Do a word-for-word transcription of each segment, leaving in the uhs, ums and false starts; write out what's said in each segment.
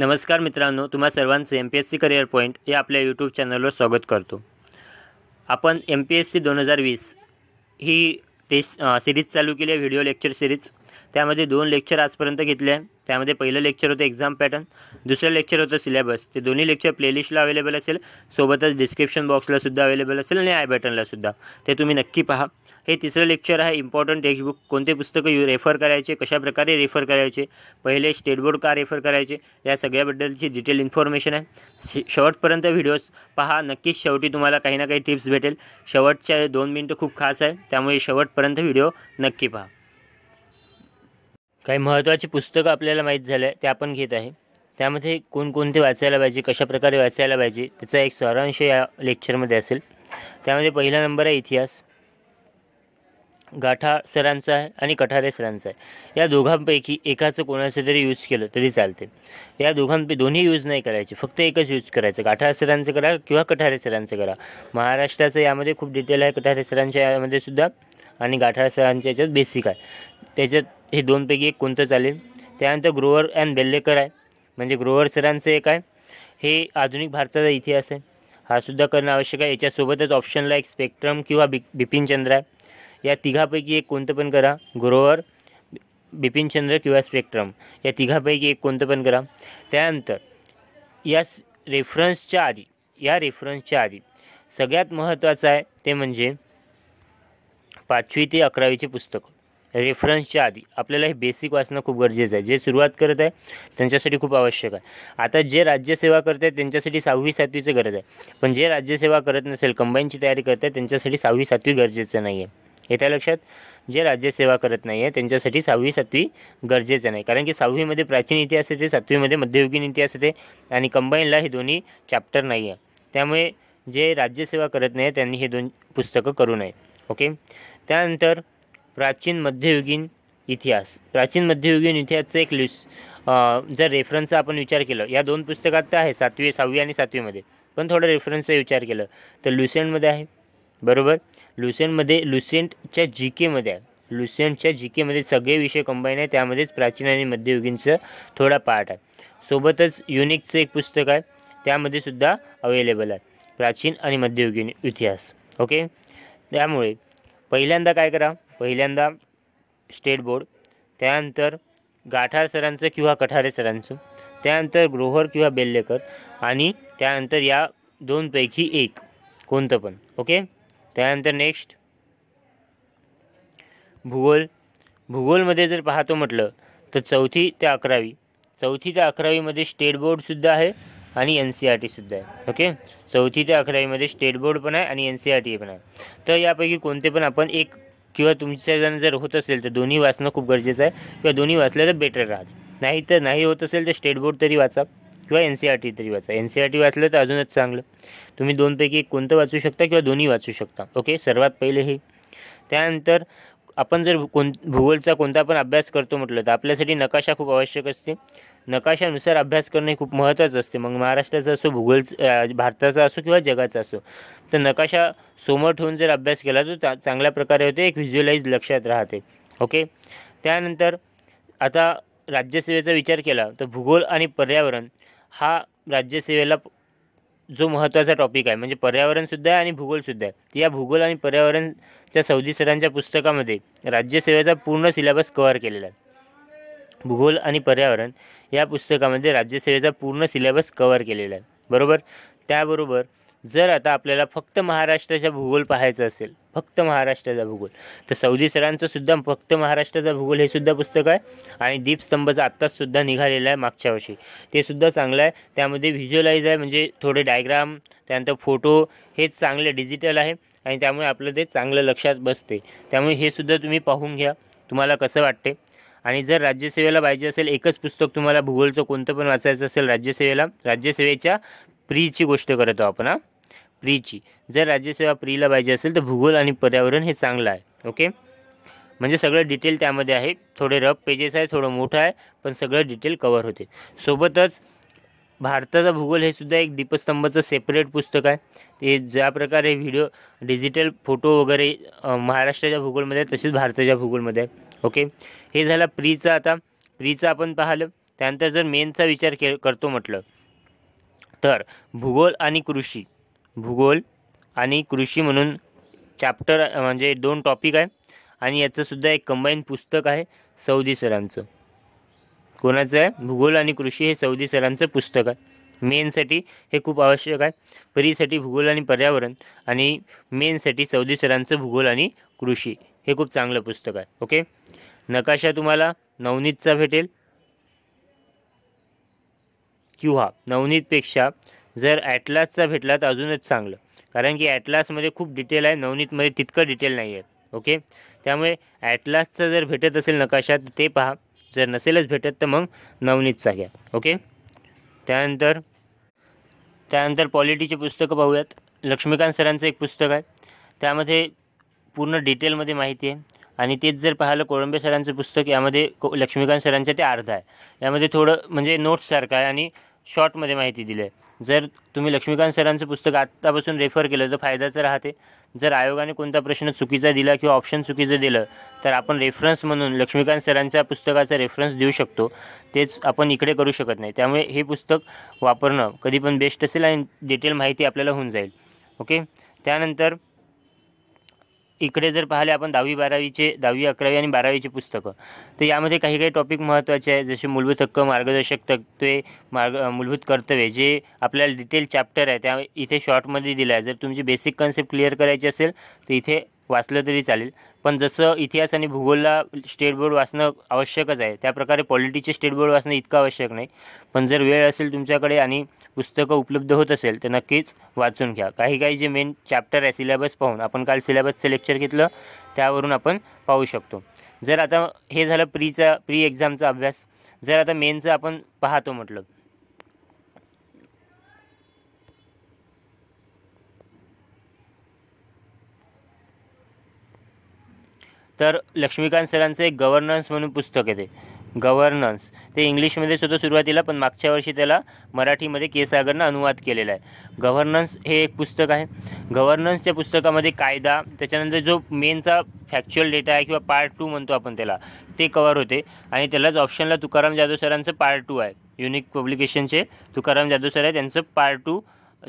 नमस्कार मित्रांनो, तुम्हा सर्वांचं M P S C career point या आपल्या यूट्यूब चॅनलवर स्वागत करतो. आपण एम पी एस सी दोन हजार वीस ही टेस्ट सिरीज चालू केली आहे, व्हिडिओ लेक्चर सिरीज. त्यामध्ये दोन लेक्चर आजपर्यंत घेतले आहे. त्यामध्ये पहिलं लेक्चर होतं एक्झाम पॅटर्न, दुसरं लेक्चर होतं सिलेबस. ते दोन्ही लेक्चर प्लेलिस्टला अवेलेबल असेल, सोबतच डिस्क्रिप्शन बॉक्सलासुद्धा अवेलेबल असेल आणि आय बॅटनलासुद्धा, ते तुम्ही नक्की पहा. हे तिसरं लेक्चर आहे इम्पॉर्टंट टेक्स्टबुक, कोणते पुस्तकं यू रेफर करायचे, कशाप्रकारे रेफर करायचे, पहिले स्टेट बोर्ड का रेफर करायचे, या सगळ्याबद्दलची डिटेल इन्फॉर्मेशन आहे. शेवटपर्यंत व्हिडिओज पहा, नक्कीच शेवटी तुम्हाला काही ना काही टिप्स भेटेल. शेवटच्या दोन मिनटं खूप खास आहे, त्यामुळे शेवटपर्यंत व्हिडिओ नक्की पहा. काही महत्त्वाची पुस्तकं आपल्याला माहीत झाले ते आपण घेत आहे. त्यामध्ये कोणकोणते वाचायला पाहिजे, कशाप्रकारे वाचायला पाहिजे, त्याचा एक सारांश या लेक्चरमध्ये असेल. त्यामध्ये पहिला नंबर आहे इतिहास, गाठा सरांचा आहे आणि कठारे सरांचा आहे. या दोघांपैकी एकाचं कोणाचं तरी यूज केलं तरी चालते. या दोघांपैकी दोन्ही यूज नाही करायचे, फक्त एकच यूज करायचं. गाठा सरांचं करा किंवा कठारे सरांचं करा. महाराष्ट्राचं यामध्ये खूप डिटेल आहे, कठारे सरांच्या यामध्ये सुद्धा, आणि गाठा सरांच्या याच्यात बेसिक आहे. त्याच्यात हे दोनपैकी एक कोणतं चालेल. त्यानंतर ग्रोवर अँड बेलेकर आहे, म्हणजे ग्रोवर सरांचं एक आहे. हे आधुनिक भारताचा इतिहास आहे, हा सुद्धा करणं आवश्यक आहे. याच्यासोबतच ऑप्शनला एक स्पेक्ट्रम किंवा बि बिपिनचंद्र आहे. या तिघापैकी एक कोणतं पण करा, ग्रोवर, बिपिनचंद्र किंवा स्पेक्ट्रम, या तिघापैकी एक कोणतं पण करा. त्यानंतर या रेफरन्सच्या आधी या रेफरन्सच्या आधी सगळ्यात महत्त्वाचं आहे ते म्हणजे पाचवी ते अकरावीचे पुस्तकं. रेफरन्सच्या आधी आपल्याला हे बेसिक वाचणं खूप गरजेचं आहे. जे सुरुवात करत आहे त्यांच्यासाठी खूप आवश्यक आहे. आता जे राज्यसेवा करत आहेत त्यांच्यासाठी सहावी सातवीचं गरज आहे, पण जे राज्यसेवा करत नसेल, कंबाईनची तयारी करत आहेत, त्यांच्यासाठी सहावी सातवी गरजेचं नाही आहे. येत्या लक्षात, जे राज्यसेवा करत नाही आहे त्यांच्यासाठी सहावी सातवी गरजेचं नाही, कारण की सहावीमध्ये प्राचीन इतिहास येते, सातवीमध्ये मध्ययुगीन इतिहास येते, आणि कंबाईनला हे दोन्ही चॅप्टर नाही आहे. त्यामुळे जे राज्यसेवा करत नाही त्यांनी हे दोन पुस्तकं करू नये. ओके. त्यानंतर प्राचीन मध्ययुगीन इतिहास, प्राचीन मध्ययुगीन इतिहासचं एक लिस जर रेफरन्सचा आपण विचार केला, या दोन पुस्तकात तर आहे सातवी सहावी आणि सातवीमध्ये, पण थोडं रेफरन्सचा विचार केला तर ल्युसेंटमध्ये आहे, बरोबर. ल्युसेंटमध्ये ल्युसेंटच्या जी केमध्ये आहे, ल्युसेंटच्या जी केमध्ये सगळे विषय कंबाईन आहे. त्यामध्येच प्राचीन आणि मध्ययुगीनचं थोडा पार्ट आहे. सोबतच युनिकचं एक पुस्तक आहे, त्यामध्ये सुद्धा अवेलेबल आहे प्राचीन आणि मध्ययुगीन इतिहास. ओके. त्यामुळे पहिल्यांदा काय करा, पहिल्यांदा स्टेट बोर्ड, त्यानंतर गाठार सरांचं किंवा कठारे सरांचं, त्यानंतर ग्रोव्हर किंवा बेल्लेकर, आणि त्यानंतर या दोनपैकी एक कोणतं पण. ओके. त्यानंतर नेक्स्ट भूगोल. भूगोलमध्ये जर पाहतो म्हटलं तर चौथी ते अकरावी चौथी ते अकरावीमध्ये स्टेट बोर्डसुद्धा आहे आणि एन सी आर टीसुद्धा आहे. ओके. चौथी ते अकरावीमध्ये स्टेट बोर्ड पण आहे आणि एन सी आर टी पण आहे. तर यापैकी कोणते पण आपण एक किंवा तुमच्याजण जर होत असेल तर दोन्ही वाचणं खूप गरजेचं आहे, किंवा दोन्ही वाचलं तर बेटर राहतं. नाही तर नाही होत असेल तर स्टेट बोर्ड तरी वाचा किंवा एन सी आर टी तरी वाचा. एन सी आर टी वाचलं तर अजूनच चांगलं. तुम्ही दोनपैकी एक कोणतं वाचू शकता किंवा दोन्ही वाचू शकता. ओके. सर्वात पहिले हे. त्यानंतर आपण जर कोण भूगोलचा कोणता पण अभ्यास करतो म्हटलं तर आपल्यासाठी नकाशा खूप आवश्यक असते. नकाशानुसार अभ्यास करणे खूप महत्त्वाचं असते, मग महाराष्ट्राचा असो, भूगोल भारताचा असो किंवा जगाचा असो. तर नकाशा समोर ठेवून जर अभ्यास केला तर चा चांगल्या प्रकारे होते, एक व्हिज्युअलाइज लक्षात राहते. ओके. त्यानंतर आता राज्यसेवेचा विचार केला तर भूगोल आणि पर्यावरण हा राज्यसेवेला जो महत्त्वाचा टॉपिक आहे, म्हणजे पर्यावरणसुद्धा आहे आणि भूगोलसुद्धा आहे. या भूगोल आणि पर्यावरणच्या सौदी सरांच्या पुस्तकामध्ये राज्यसेवेचा पूर्ण सिलेबस कव्हर केलेला आहे. भूगोल आणि पर्यावरण या पुस्तकामध्ये राज्यसेवेचा पूर्ण सिलेबस कव्हर केलेला आहे, बरोबर. त्याबरोबर जर आता आपल्याला फक्त महाराष्ट्राचा भूगोल पाहायचा असेल, फक्त महाराष्ट्राचा भूगोल, तर सौदी सरांचं सुद्धा फक्त महाराष्ट्राचा भूगोल हे सुद्धा पुस्तक आहे, आणि दीपस्तंभचं आत्ताचसुद्धा निघालेलं आहे मागच्या वर्षी, ते सुद्धा चांगलं आहे. त्यामध्ये व्हिज्युअलाइज आहे, म्हणजे थोडे डायग्राम, त्यानंतर फोटो, हे चांगले डिजिटल आहे आणि त्यामुळे आपलं ते चांगलं लक्षात बसते. त्यामुळे हे सुद्धा तुम्ही पाहून घ्या, तुम्हाला कसं वाटते. आणि जर राज्यसेवेला पाहिजे असेल एकच पुस्तक तुम्हाला भूगोलचं कोणतं पण वाचायचं असेल राज्यसेवेला, राज्यसेवेच्या प्रीची गोष्ट करतो आपण, हां, प्रीची. जर राज्यसेवा प्रीला पाहिजे असेल तर भूगोल आणि पर्यावरण हे चांगलं आहे. ओके. म्हणजे सगळं डिटेल त्यामध्ये आहे, थोडे रफ पेजेस आहे, थोडं मोठं आहे, पण सगळं डिटेल कवर होते. सोबतच भारताचा भूगोल हे सुद्धा एक दीपस्तंभाचं सेपरेट पुस्तक आहे. ते ज्या प्रकारे व्हिडिओ डिजिटल फोटो वगैरे महाराष्ट्राच्या भूगोलमध्ये आहे, तसेच भारताच्या भूगोलमध्ये आहे. ओके. हे झालं प्रीचं. आता प्रीचं आपण पाहिलं त्यानंतर जर मेनचा विचार के करतो म्हटलं तर भूगोल आणि कृषी, भूगोल आणि कृषी म्हणून चॅप्टर म्हणजे दोन टॉपिक आहे आणि याचंसुद्धा एक कंबाईन पुस्तक आहे सौदी सरांचं. कोणाचं आहे? भूगोल आणि कृषी हे सौदी सरांचं पुस्तक आहे. मेनसाठी हे खूप आवश्यक आहे, परीसाठी भूगोल आणि पर्यावरण आणि मेनसाठी सौदी सरांचं भूगोल आणि कृषी हे खूप चांगलं पुस्तक आहे. ओके, नकाशा तुम्हाला नवनीतचा भेटेल किंवा नवनीतपेक्षा जर ॲटलासचा भेटला तर अजूनच चांगलं, कारण की ॲटलासमध्ये खूप डिटेल आहे, नवनीतमध्ये तितकं डिटेल नाही आहे. ओके, त्यामुळे ॲटलासचा जर भेटत असेल नकाशा तर ते पहा, जर नसेलच भेटत तर मग नवनीतचा घ्या. ओके, त्यानंतर त्यानंतर पॉलिटीचे पुस्तकं पाहूयात. लक्ष्मीकांत सरांचं एक पुस्तक आहे, त्यामध्ये पूर्ण डिटेलमध्ये माहिती आहे आणि तेच जर पाहिलं कोळंबे सरांचं पुस्तक, यामध्ये को लक्ष्मीकांत सरांचं ते अर्ध आहे, यामध्ये थोडं म्हणजे नोट्ससारखं आहे आणि शॉर्टमध्ये माहिती दिली आहे. जर तुम्ही लक्ष्मीकांत सरांचं पुस्तक आत्तापासून रेफर केलं तर फायद्याचं राहते. जर आयोगाने कोणता प्रश्न चुकीचा दिला किंवा ऑप्शन चुकीचं दिलं तर आपण रेफरन्स म्हणून लक्ष्मीकांत सरांच्या पुस्तकाचा रेफरन्स देऊ शकतो, तेच आपण इकडे करू शकत नाही. त्यामुळे हे पुस्तक वापरणं कधी पण बेस्ट असेल आणि डिटेल माहिती आपल्याला होऊन जाईल. ओके, त्यानंतर इकडे जर पाहिले आपण दहावी बारावीचे दहावी अकरावी आणि बारावीचे पुस्तकं, तर यामध्ये काही काही टॉपिक महत्त्वाचे आहे, जसे मूलभूत हक्क, मार्गदर्शक तत्त्वे, मार्ग मूलभूत कर्तव्ये, जे आपल्याला डिटेल चॅप्टर आहे त्या इथे शॉर्टमध्ये दिलं आहे. जर तुमची बेसिक कन्सेप्ट क्लिअर करायची असेल तर इथे वाचलं तरी चालेल, पण जसं इतिहास आणि भूगोलला स्टेट बोर्ड वाचणं आवश्यकच आहे त्याप्रकारे पॉलिटीचे स्टेट बोर्ड वाचणं इतकं आवश्यक नाही, पण जर वेळ असेल तुमच्याकडे आणि पुस्तकं उपलब्ध होत असेल तर नक्कीच वाचून घ्या. काही काही जे मेन चॅप्टर आहे सिलेबस पाहून, आपण काल सिलेबसचं लेक्चर घेतलं त्यावरून आपण पाहू शकतो. जर आता हे झालं प्रीचा प्री एक्झामचा अभ्यास, जर आता मेनचं आपण पाहतो म्हटलं तर लक्ष्मीकांत सरांचं एक गव्हर्नन्स म्हणून पुस्तक येते. गव्हर्नन्स ते इंग्लिशमध्येच होतं सुरुवातीला, पण मागच्या वर्षी त्याला मराठीमध्ये के सागरनं अनुवाद केलेला आहे. गव्हर्नन्स हे एक पुस्तक आहे. गव्हर्नन्सच्या पुस्तकामध्ये कायदा, त्याच्यानंतर जो मेनचा फॅक्च्युअल डेटा आहे किंवा पार्ट टू म्हणतो आपण त्याला, ते कवर होते आणि त्यालाच ऑप्शनला तुकाराम जाधव सरांचं पार्ट टू आहे. युनिक पब्लिकेशनचे तुकाराम जाधव सर आहे, त्यांचं पार्ट टू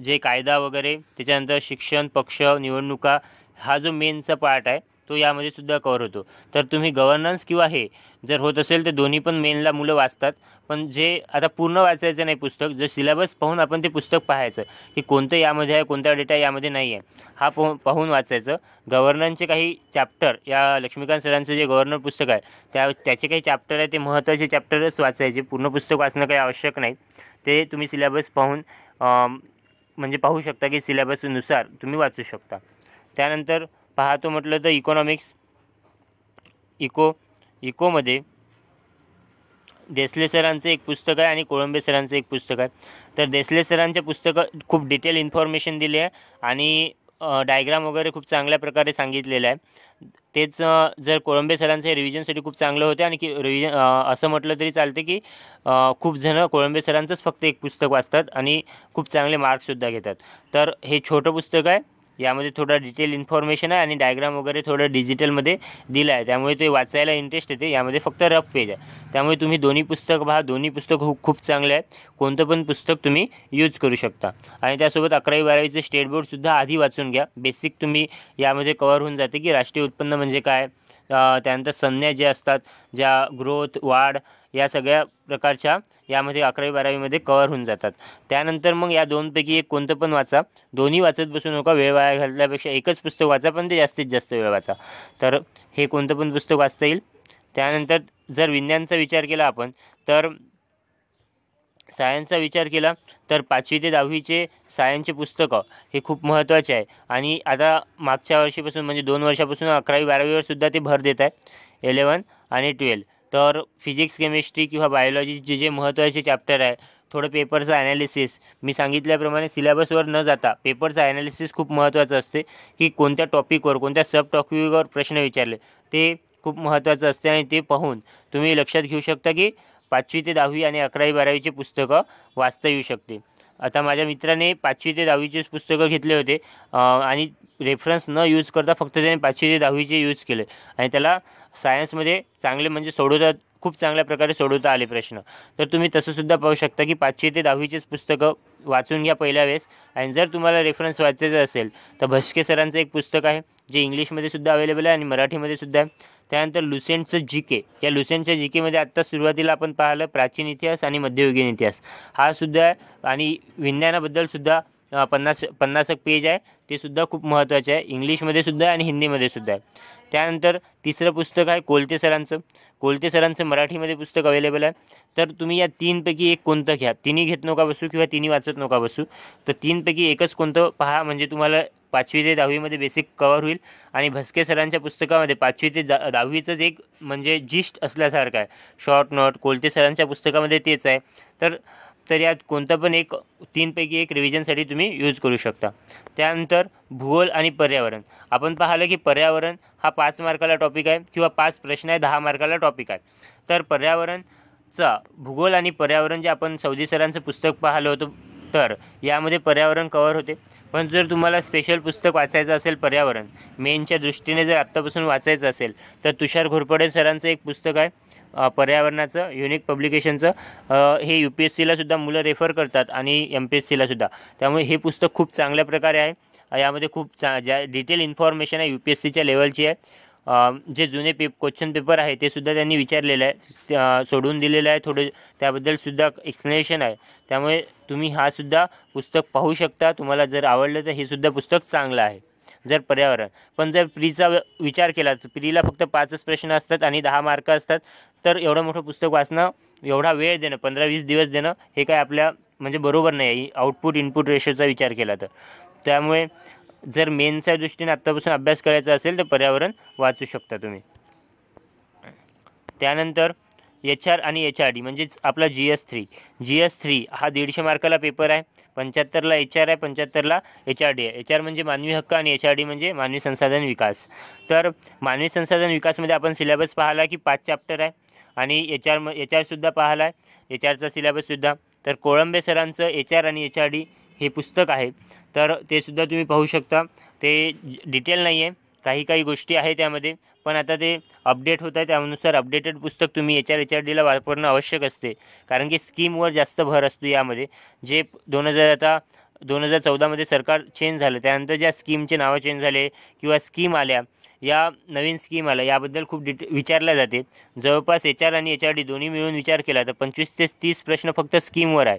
जे कायदा वगैरे, त्याच्यानंतर शिक्षण, पक्ष, निवडणुका, हा जो मेनचा पार्ट आहे तो यामध्ये सुद्धा कवर होतो. तर तुम्ही गव्हर्नन्स किंवा हे जर होत असेल तर दोन्ही पण मेनला मुलं वाचतात, पण जे आता पूर्ण वाचायचं नाही पुस्तक, जर सिलेबस पाहून आपण ते पुस्तक पाहायचं की कोणतं यामध्ये आहे, कोणता डेटा यामध्ये नाही आहे, हा पाहून पाहून वाचायचं. गव्हर्नन्सचे काही चॅप्टर, या लक्ष्मीकांत सरांचं जे गव्हर्नर पुस्तक आहे त्या त्याचे काही चॅप्टर आहे ते महत्त्वाचे चॅप्टरच वाचायचे, पूर्ण पुस्तक वाचणं काही आवश्यक नाही. ते तुम्ही सिलेबस पाहून म्हणजे पाहू शकता की सिलेबसनुसार तुम्ही वाचू शकता. त्यानंतर पाहतो म्हटलं तर इकॉनॉमिक्स, इको इकोमध्ये देसले सरांचं एक पुस्तक आहे आणि कोळंबे सरांचं एक पुस्तक आहे. तर देसले सरांच्या पुस्तकं खूप डिटेल इन्फॉर्मेशन दिली आहे आणि डायग्राम वगैरे खूप चांगल्या प्रकारे सांगितलेलं आहे. तेच जर कोळंबे सरांचं हे रिव्हिजनसाठी खूप चांगलं होतं आणि की रिव्हिजन असं म्हटलं तरी चालते की खूप जण कोळंबे सरांचंच फक्त एक पुस्तक वाचतात आणि खूप चांगले मार्क्ससुद्धा घेतात. तर हे छोटं पुस्तक आहे, यामध्ये थोडं डिटेल इन्फॉर्मेशन आहे आणि डायग्राम वगैरे थोडं डिजिटलमध्ये दिलं आहे, त्यामुळे ते वाचायला इंटरेस्ट येते. यामध्ये फक्त रफ पेज आहे, त्यामुळे तुम्ही दोन्ही पुस्तक पहा, दोन्ही पुस्तक खूप चांगले आहेत, कोणतं पण पुस्तक तुम्ही यूज करू शकता. आणि त्यासोबत अकरावी बारावीचं स्टेट बोर्डसुद्धा आधी वाचून घ्या, बेसिक तुम्ही यामध्ये कवर होऊन जाते की राष्ट्रीय उत्पन्न म्हणजे काय, त्यानंतर संज्ञा ज्या असतात, ज्या ग्रोथ, वाढ, या सगळ्या प्रकारच्या यामध्ये अकरावी बारावीमध्ये कवर होऊन जातात. त्यानंतर मग या दोनपैकी एक कोणतं पण वाचा, दोन्ही वाचत बसू नका, वेळ वाया घालण्यापेक्षा एकच पुस्तक वाचा, पण ते जास्तीत जास्त वेळ वाचा. तर हे कोणतं पण पुस्तक वाचता येईल. त्यानंतर जर विज्ञानचा विचार केला आपण तर सायन्सचा विचार केला तर पाचवी ते दहावीचे सायन्सचे पुस्तकं हे खूप महत्त्वाचे आहे आणि आता मागच्या वर्षीपासून म्हणजे दोन वर्षापासून अकरावी बारावीवरसुद्धा ते भर देत आहे, इलेवन आणि ट्वेल्व. तर फिजिक्स, केमिस्ट्री किंवा बायोलॉजीचे जे महत्त्वाचे चॅप्टर आहे, थोडं पेपरचं ॲनालिसिस, मी सांगितल्याप्रमाणे सिलेबसवर न जाता पेपरचं ॲनालिसिस खूप महत्त्वाचं असते की कोणत्या टॉपिकवर, कोणत्या सब टॉपिकवर प्रश्न विचारले ते खूप महत्त्वाचं असते आणि ते पाहून तुम्ही लक्षात घेऊ शकता की पाचवी ते दहावी आणि अकरावी बारावीचे पुस्तकं वाचता येऊ शकते. आता माझ्या मित्राने पाचवी ते दहावीचेच पुस्तकं घेतले होते आणि रेफरन्स न यूज करता फक्त त्याने पाचवी ते दहावीचे यूज केले आणि त्याला सायन्समध्ये चांगले म्हणजे सोडवता खूप चांगल्या प्रकारे सोडवता आले प्रश्न. तर तुम्ही तसंसुद्धा पाहू शकता की पाचवी ते दहावीचेच पुस्तकं वाचून घ्या पहिल्या वेळेस. आणि जर तुम्हाला रेफरन्स वाचायचा असेल तर भस्के सरांचं एक पुस्तक आहे जे इंग्लिशमध्ये सुद्धा अवेलेबल आहे आणि मराठीमध्ये सुद्धा आहे. त्यानंतर लुसेंटचं जी के, या लुसेंटच्या जी केमध्ये आत्ता सुरुवातीला आपण पाहिलं प्राचीन इतिहास आणि मध्ययुगीन इतिहास हा सुद्धा आहे. आणि विज्ञानाबद्दलसुद्धा पन्नास पन्नास पेज आहे, ते सुद्धा खूप महत्त्वाचे आहे, इंग्लिशमध्ये सुद्धा आणि हिंदीमध्ये सुद्धा आहे. त्यानंतर तिसरं पुस्तक आहे कोलते सरांचं. कोलते सरांचं मराठीमध्ये पुस्तक अवेलेबल आहे. तर तुम्ही या तीनपैकी एक कोणतं घ्या, तिन्ही घेत नका बसू किंवा तिन्ही वाचत नका बसू, तर तीनपैकी एकच कोणतं पहा, म्हणजे तुम्हाला पाचवी ते दहावीमध्ये बेसिक कव्हर होईल. आणि भस्के सरांच्या पुस्तकामध्ये पाचवी ते दहावीचंच एक म्हणजे जिस्ट असल्यासारखं आहे, शॉर्ट नोट कोलते सरांच्या पुस्तकामध्ये तेच आहे. तर तर यात कोणतं पण एक तीनपैकी एक रिव्हिजनसाठी तुम्ही यूज करू शकता. त्यानंतर भूगोल आणि पर्यावरण, आपण पाहिलं की पर्यावरण हा पाच मार्काला टॉपिक आहे किंवा पाच प्रश्न आहे दहा मार्काला टॉपिक आहे. तर पर्यावरणचा भूगोल आणि पर्यावरण जे आपण चौधरी सरांचं पुस्तक पाहिलं होतं तर यामध्ये पर्यावरण कव्हर होते. पण जर तुम्हाला स्पेशल पुस्तक वाचायचं असेल पर्यावरण मेनच्या दृष्टीने जर आत्तापासून वाचायचं असेल तर तुषार घोरपडे सरांचं एक पुस्तक आहे पर्यावरणाचं, युनिक पब्लिकेशनचं. हे यू पी एस सीला सुद्धा मुलं रेफर करतात आणि एम पी एस सीला सुद्धा, त्यामुळे हे पुस्तक खूप चांगल्या प्रकारे आहे. यामध्ये खूप चा ज्या डिटेल इन्फॉर्मेशन आहे यू पी एस सीच्या लेवलची आहे. जे जुने पेप क्वेश्चन पेपर आहे ते सुद्धा त्यांनी विचारलेलं आहे, सोडून दिलेलं आहे, थोडे त्याबद्दलसुद्धा एक्सप्लेनेशन आहे. त्यामुळे तुम्ही हा सुद्धा पुस्तक पाहू शकता, तुम्हाला जर आवडलं तर हे सुद्धा पुस्तक चांगलं आहे जर पर्यावरण. पण जर प्रीचा विचार केला तर प्रीला फक्त पाचच प्रश्न असतात आणि दहा मार्क असतात, तर एवढं मोठं पुस्तक वाचणं, एवढा वेळ देणं, पंधरा वीस दिवस देणं हे काय आपल्या म्हणजे बरोबर नाही आउटपुट इनपुट रेशोचा विचार केला तर. त्यामुळे जर मेन्सच्या दृष्टीने आत्तापासून अभ्यास करायचा असेल तर पर्यावरण वाचू शकता तुम्ही. त्यानंतर एच आर आणि एच आर डी म्हणजेच आपला G S three. G S three हा दीडशे मार्काला पेपर आहे, पंच्याहत्तरला एच आर आहे, पंच्याहत्तरला एच आर डी आहे. एच आर म्हणजे मानवी हक्क आणि एच आर डी म्हणजे मानवी संसाधन विकास. तर मानवी संसाधन विकासमध्ये आपण सिलेबस पाहिला की पाच चॅप्टर आहे आणि एच आर म एच आरसुद्धा पाहिला आहे, एच आरचा सिलेबससुद्धा. तर कोळंबे सरांचं एच आर आणि एच आर डी हे पुस्तक आहे, तर ते सुद्धा तुम्ही पाहू शकता. ते डिटेल नाही आहे, काही काही गोष्टी आहे त्यामध्ये, पण आता ते अपडेट होत आहे, त्यानुसार अपडेटेड पुस्तक तुम्ही एच आर एच आर डीला वापरणं आवश्यक असते, कारण की स्कीमवर जास्त भर असतो यामध्ये. जे दोन हजार आता दोन हजार चौदामध्ये सरकार चेंज झालं, त्यानंतर ज्या स्कीमचे नावं चेंज झाले किंवा स्कीम आल्या, या नवीन स्कीम आल्या, याबद्दल खूप डिटे विचारल्या जाते. जवळपास एच आर आणि एच आर डी दोन्ही मिळून विचार केला तर पंचवीस ते तीस प्रश्न फक्त स्कीमवर आहे,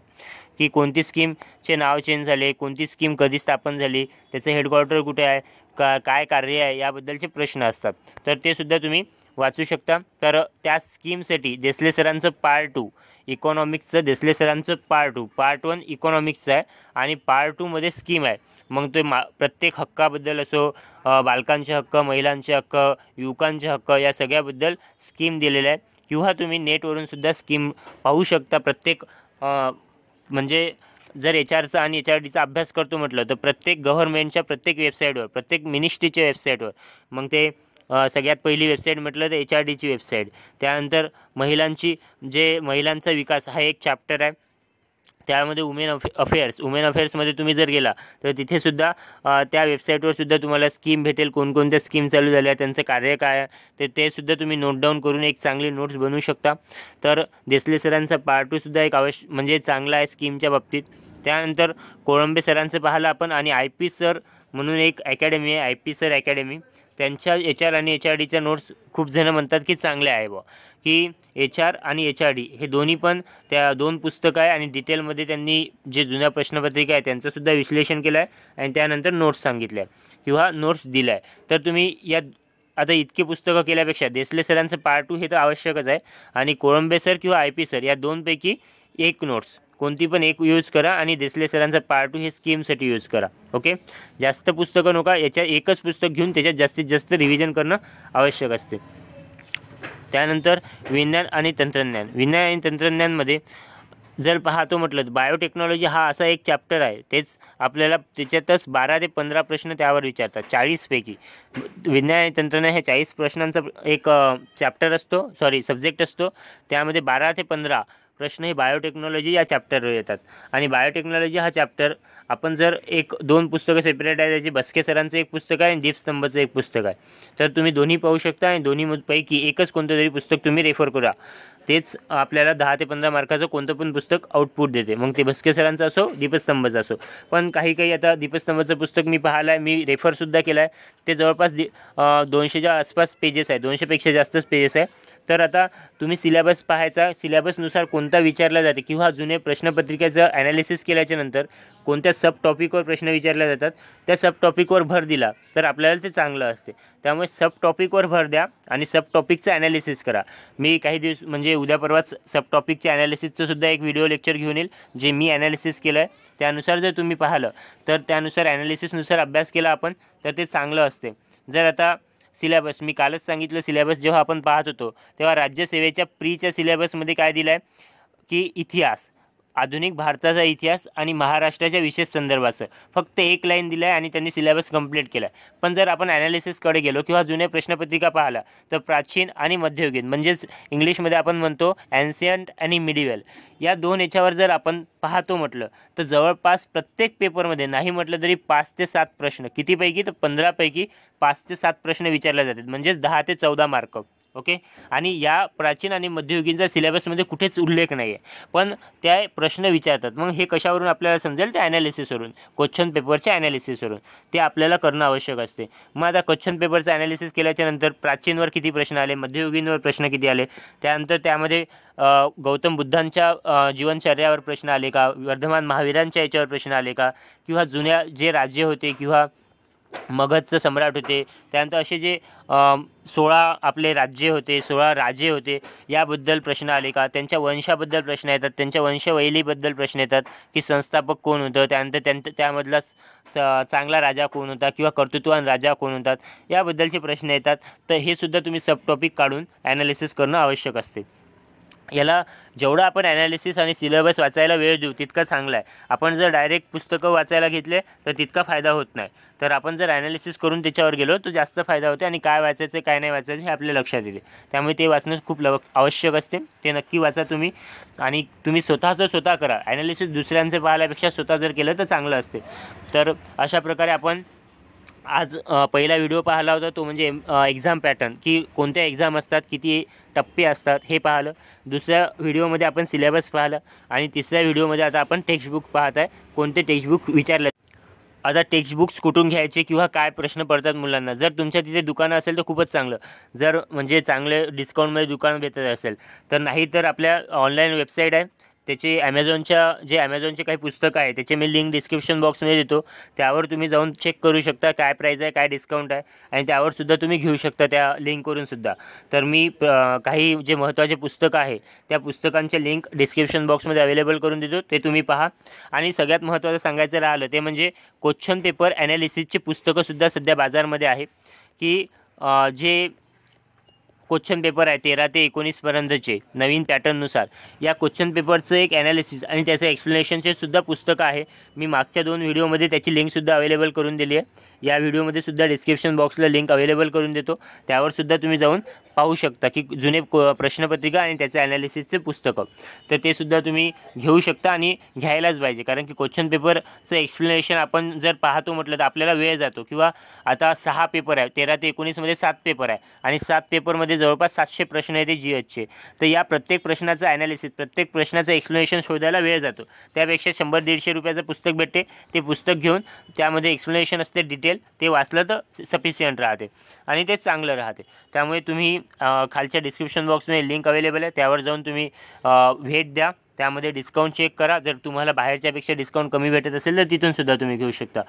की कोणती स्कीमचे नाव चेंज झाले, कोणती स्कीम कधी स्थापन झाली, त्याचं हेडक्वार्टर कुठे आहे, का काय कार्य आहे, याबद्दलचे प्रश्न असतात. तर ते सुद्धा तुम्ही वाचू शकता. तर त्या स्कीमसाठी देसले सरांचं पार्ट टू इकॉनॉमिक्सचं, देसले सरांचं पार्ट टू पार्ट वन इकॉनॉमिक्सचं आहे आणि पार्ट टूमध्ये स्कीम आहे. मग ते मा प्रत्येक हक्काबद्दल असो, बालकांचे हक्क, महिलांचे हक्क, युवकांचे हक्क, या सगळ्याबद्दल स्कीम दिलेल्या आहेत. किंवा तुम्ही नेटवरूनसुद्धा स्कीम पाहू शकता. प्रत्येक म्हणजे जर एच आरचा आणि एच आर डीचा अभ्यास करतो म्हटलं तर प्रत्येक गव्हर्नमेंटच्या प्रत्येक वेबसाईटवर, प्रत्येक मिनिस्ट्रीच्या वेबसाईटवर, मग ते सगळ्यात पहिली वेबसाईट म्हटलं तर एच आर डीची वेबसाईट. त्यानंतर महिलांची जे महिलांचा विकास हा एक चॅप्टर आहे, त्यामध्ये वुमेन अफे अफेअर्स वुमेन अफेअर्समध्ये तुम्ही जर गेला तर तिथेसुद्धा त्या वेबसाईटवरसुद्धा तुम्हाला स्कीम भेटेल, कोणकोणत्या स्कीम चालू झाल्या, त्यांचं कार्य काय आहे, तर ते सुद्धा तुम्ही नोट डाऊन करून एक चांगली नोट्स बनवू शकता. तर देसले सरांचा पार्ट टूसुद्धा एक आवश्य म्हणजे चांगला आहे स्कीमच्या बाबतीत. त्यानंतर कोळंबे सरांचं पाहिलं आपण आणि आय पी सर म्हणून एक अकॅडमी आहे, आय पी सर अकॅडमी, त्यांच्या एच आर आणि एच आर डीच्या नोट्स खूप जणं म्हणतात की चांगले आहे बुवा, की एच आर आणि एच आर डी हे दोन्ही पण त्या दोन पुस्तकं आहे आणि डिटेलमध्ये त्यांनी जे जुन्या प्रश्नपत्रिका आहे त्यांचंसुद्धा विश्लेषण केलं आहे आणि त्यानंतर नोट्स सांगितल्या किंवा नोट्स दिल्या आहे. तर तुम्ही या आता इतकी पुस्तकं केल्यापेक्षा देसले सरांचं पार्ट टू हे तर आवश्यकच आहे आणि कोळंबे सर किंवा आय पी सर या दोनपैकी एक नोट्स कोणती पण एक यूज करा आणि देसले सरांचा पार्ट टू हे स्कीमसाठी यूज करा. ओके, जास्त पुस्तकं नका, याच्या एकच पुस्तक घेऊन त्याच्यात जास्तीत जास्त रिव्हिजन करणं आवश्यक असते. त्यानंतर विज्ञान आणि तंत्रज्ञान, विज्ञान आणि तंत्रज्ञानमध्ये जर पाहतो म्हटलं तर बायोटेक्नॉलॉजी हा असा एक चॅप्टर आहे, तेच आपल्याला त्याच्यातच बारा ते पंधरा प्रश्न त्यावर विचारतात चाळीसपैकी. विज्ञान आणि तंत्रज्ञान हे चाळीस प्रश्नांचा एक चॅप्टर असतो, सॉरी सब्जेक्ट असतो, त्यामध्ये बारा ते पंधरा प्रश्न हे बायोटेक्नॉलॉजी या चॅप्टरवर येतात. आणि बायोटेक्नॉलॉजी हा चॅप्टर आपण जर एक दोन पुस्तकं सेपरेट आहे, त्याची भस्के सरांचं एक पुस्तक आहे आणि दीपस्तंभचं एक पुस्तक आहे, तर तुम्ही दोन्ही पाहू शकता आणि दोन्हीपैकी एकच कोणतं तरी पुस्तक तुम्ही रेफर करा. तेच आपल्याला दहा ते पंधरा मार्काचं कोणतं पण पुस्तक आउटपुट देते, मग ते भस्के सरांचं असो दीपस्तंभचं असो. पण काही काही आता दीपस्तंभचं पुस्तक मी पाहिलं आहे, मी रेफरसुद्धा केलं आहे, ते जवळपास दि दोनशेच्या आसपास पेजेस आहे, दोनशेपेक्षा जास्तच पेजेस आहे. तर आता तुम्ही सिलेबस पाहायचा, सिलेबसनुसार कोणता विचारला जाते किंवा जुने प्रश्नपत्रिकेचं ॲनालिसिस केल्याच्यानंतर कोणत्या सब टॉपिकवर प्रश्न विचारल्या जातात त्या सब टॉपिकवर भर दिला तर आपल्याला ते चांगलं असते. त्यामुळे सब टॉपिकवर भर द्या आणि सब टॉपिकचं ॲनालिसिस करा. मी काही दिवस म्हणजे उद्या परवाच सब टॉपिकच्या ॲनालिसिसचंसुद्धा एक व्हिडिओ लेक्चर घेऊन येईल, जे मी ॲनालिसिस केलं आहे त्यानुसार जर तुम्ही पाहिलं तर त्यानुसार ॲनालिसिसनुसार अभ्यास केला आपण तर ते चांगलं असते. जर आता सिलेबस मी कालच सांगितलं, सिलेबस जेव्हा आपण पाहत होतो तेव्हा राज्यसेवेच्या प्रीच्या सिलेबसमध्ये काय दिलं आहे की इतिहास, आधुनिक भारताचा इतिहास आणि महाराष्ट्राच्या विशेष संदर्भाचं फक्त एक लाईन दिलं आहे आणि त्यांनी सिलेबस कंप्लीट केला आहे. पण जर आपण ॲनालिसिसकडे गेलो किंवा जुन्या प्रश्नपत्रिका पाहिला तर प्राचीन आणि मध्ययुगीन म्हणजेच इंग्लिशमध्ये आपण म्हणतो ॲन्शियंट आणि मिडिवेल या दोन याच्यावर जर आपण पाहतो म्हटलं तर जवळपास प्रत्येक पेपरमध्ये नाही म्हटलं तरी पाच ते सात प्रश्न, कितीपैकी तर पंधरापैकी पाच ते सात प्रश्न विचारले जातात, म्हणजेच दहा ते चौदा मार्क. ओके, आणि या प्राचीन आणि मध्ययुगीनचा सिलेबसमध्ये कुठेच उल्लेख नाही आहे, पण त्या प्रश्न विचारतात. मग हे कशावरून आपल्याला समजेल, त्या ॲनालिसिसवरून, क्वेश्चन पेपरच्या ॲनालिसिसवरून ते आपल्याला करणं आवश्यक असते. मग आता क्वेश्चन पेपरचं ॲनालिसिस केल्याच्यानंतर प्राचीनवर किती प्रश्न आले, मध्ययुगीनवर प्रश्न किती आले, त्यानंतर त्यामध्ये गौतम बुद्धांच्या जीवनचर्यावर प्रश्न आले का, वर्धमान महावीरांच्या याच्यावर प्रश्न आले का, किंवा जुन्या जे राज्य होते किंवा मगधचं सम्राट होते, त्यानंतर असे जे सोळा आपले राज्य होते, सोळा राजे होते याबद्दल प्रश्न आले का, त्यांच्या वंशाबद्दल प्रश्न येतात, त्यांच्या वंशवैलीबद्दल प्रश्न येतात की संस्थापक कोण होतं, त्यानंतर त्यांचं त्यामधला स चांगला राजा कोण होता किंवा कर्तृत्ववान राजा कोण होतात याबद्दलचे प्रश्न येतात. तर हे सुद्धा तुम्ही सब टॉपिक काढून ॲनालिसिस करणं आवश्यक असते. याला जेवढा आपण ॲनालिसिस आणि सिलेबस वाचायला वेळ देऊ तितका चांगला आहे. आपण जर डायरेक्ट पुस्तकं वाचायला घेतले तर तितका फायदा होत नाही, तर आपण जर ॲनालिसिस करून त्याच्यावर गेलो तर जास्त फायदा होतो आणि काय वाचायचं काय नाही वाचायचं हे आपल्या लक्षात येते. त्यामुळे ते वाचणं खूप लव आवश्यक असते, ते नक्की वाचा तुम्ही आणि तुम्ही स्वतःचं स्वतः करा. ॲनालिसिस दुसऱ्यांचं पाहण्यापेक्षा स्वतः जर केलं तर चांगलं असते. तर अशा प्रकारे आपण आज पहिला व्हिडिओ पाहिला होता, तो म्हणजे एक्झाम पॅटर्न की कोणत्या एक्झाम असतात, किती टप्पे असतात हे पाहिलं. दुसऱ्या व्हिडिओमध्ये आपण सिलेबस पाहिला आणि तिसऱ्या व्हिडिओमध्ये आता आपण टेक्स्टबुक पाहत आहे, कोणते टेक्स्टबुक विचारले, आता टेक्स्टबुक्स कुठून घ्यायचे किंवा काय प्रश्न पडतात मुलांना. जर तुमच्या तिथे दुकानं असेल तर खूपच चांगलं, जर म्हणजे चांगले डिस्काउंटमध्ये दुकानं भेटत असेल तर, नाही तर आपल्या ऑनलाईन वेबसाईट आहे त्याचे ॲमेझॉनच्या जे ॲमेझॉनचे काही पुस्तकं आहे त्याचे मी लिंक डिस्क्रिप्शन बॉक्समध्ये देतो, त्यावर तुम्ही जाऊन चेक करू शकता काय प्राईज आहे काय डिस्काउंट आहे आणि त्यावरसुद्धा तुम्ही घेऊ शकता त्या लिंकवरूनसुद्धा. तर मी काही जे महत्त्वाचे पुस्तकं आहे त्या पुस्तकांचे लिंक डिस्क्रिप्शन बॉक्समध्ये अवेलेबल करून देतो, ते तुम्ही पहा. आणि सगळ्यात महत्त्वाचं सांगायचं राहिलं ते म्हणजे क्वेश्चन पेपर ॲनालिसिसची पुस्तकंसुद्धा सध्या बाजारमध्ये आहे की जे क्वेश्चन पेपर आहे तेरा ते एकोणीसपर्यंतचे नवीन पॅटर्ननुसार या क्वेश्चन पेपरचं एक ॲनालिसिस आणि त्याचं एक्सप्लेनेशनचे सुद्धा पुस्तक आहे. मी मागच्या दोन व्हिडिओमध्ये त्याची लिंकसुद्धा अवेलेबल करून दिली आहे, या व्हिडिओमध्ये सुद्धा डिस्क्रिप्शन बॉक्सला लिंक अवेलेबल करून देतो, त्यावरसुद्धा तुम्ही जाऊन पाहू शकता की जुने प्रश्नपत्रिका आणि त्याचं ॲनालिसिसचे पुस्तकं, तर ते सुद्धा तुम्ही घेऊ शकता आणि घ्यायलाच पाहिजे. कारण की क्वेश्चन पेपरचं एक्सप्लेनेशन आपण जर पाहतो म्हटलं तर आपल्याला वेळ जातो. किंवा आता सहा पेपर आहे, तेरा ते एकोणीसमध्ये सात पेपर आहे आणि सात पेपरमध्ये जवळपास सातशे प्रश्न येते जी एचचे, तर या प्रत्येक प्रश्नाचं ॲनालिसिस प्रत्येक प्रश्नाचं एक्सप्लेनेशन शोधायला वेळ जातो. त्यापेक्षा शंभर दीडशे रुपयाचं पुस्तक भेटते, ते पुस्तक घेऊन त्यामध्ये एक्सप्लेनेशन असते डिटेल, ते वाचलं तर सफिशियंट राहते आणि ते चांगलं राहते. त्यामुळे तुम्ही खालच्या डिस्क्रिप्शन बॉक्समध्ये लिंक अवेलेबल आहे, त्यावर जाऊन तुम्ही भेट द्या, त्यामध्ये डिस्काउंट चेक करा, जर तुम्हाला बाहेरच्यापेक्षा डिस्काउंट कमी भेटत असेल तर तिथूनसुद्धा तुम्ही घेऊ शकता.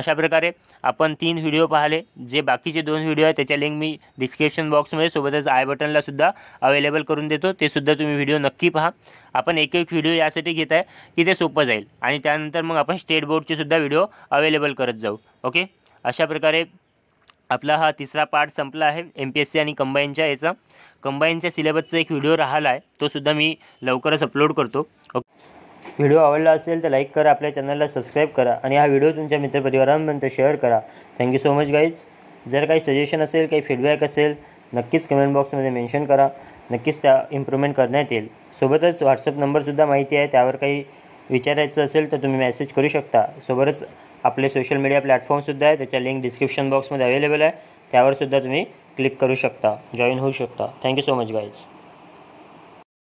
अशा प्रकारे आपण तीन व्हिडिओ पाहिले, जे बाकीचे दोन व्हिडिओ आहेत त्याच्या लिंक मी डिस्क्रिप्शन बॉक्समध्ये सोबतच आय बटनलासुद्धा अवेलेबल करून देतो, ते सुद्धा तुम्ही व्हिडिओ नक्की पहा. आपण एक एक व्हिडिओ यासाठी घेत आहे की ते सोपं जाईल आणि त्यानंतर मग आपण स्टेट बोर्डचेसुद्धा व्हिडिओ अवेलेबल करत जाऊ. ओके, अशा प्रकारे आपला हा तिसरा पार्ट संपला आहे एम पी एस सी आणि कंबाईनच्या याचा. कंबाईनच्या सिलेबसचा एक व्हिडिओ राहिला आहे, तोसुद्धा मी लवकरच अपलोड करतो. ओके, व्हिडिओ आवडला असेल तर लाईक करा, आपल्या चॅनलला सबस्क्राईब करा आणि हा व्हिडिओ तुमच्या मित्रपरिवारांपर्यंत शेअर करा. Thank you so much guys. जर काही सजेशन असेल, काही फीडबॅक असेल नक्कीच कमेंट बॉक्समध्ये मेन्शन करा. नक्कीच त्या इम्प्रूव्हमेंट करण्यात येईल. सोबतच व्हॉट्सअप नंबरसुद्धा माहिती आहे, त्यावर काही विचारायचं असेल तर तुम्ही मेसेज करू शकता. सोबतच आपले सोशल मीडिया प्लॅटफॉर्मसुद्धा आहे, त्याच्या लिंक डिस्क्रिप्शन बॉक्समध्ये अवेलेबल आहे, त्यावरसुद्धा तुम्ही क्लिक करू शकता, जॉईन होऊ शकता. Thank you so much guys.